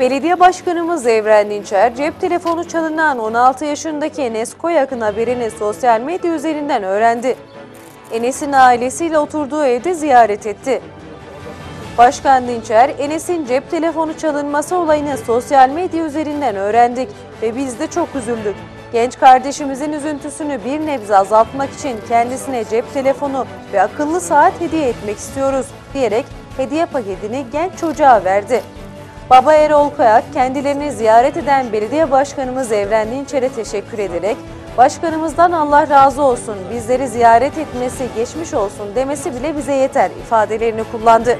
Belediye Başkanımız Evren Dinçer, cep telefonu çalınan 16 yaşındaki Enes Koyak'ın haberini sosyal medya üzerinden öğrendi. Enes'in ailesiyle oturduğu evde ziyaret etti. Başkan Dinçer, Enes'in cep telefonu çalınması olayını sosyal medya üzerinden öğrendik ve biz de çok üzüldük. Genç kardeşimizin üzüntüsünü bir nebze azaltmak için kendisine cep telefonu ve akıllı saat hediye etmek istiyoruz diyerek hediye paketini genç çocuğa verdi. Baba Erol Koyak, kendilerini ziyaret eden belediye başkanımız Evren Dinçer'e teşekkür ederek "Başkanımızdan Allah razı olsun, bizleri ziyaret etmesi geçmiş olsun demesi bile bize yeter" ifadelerini kullandı.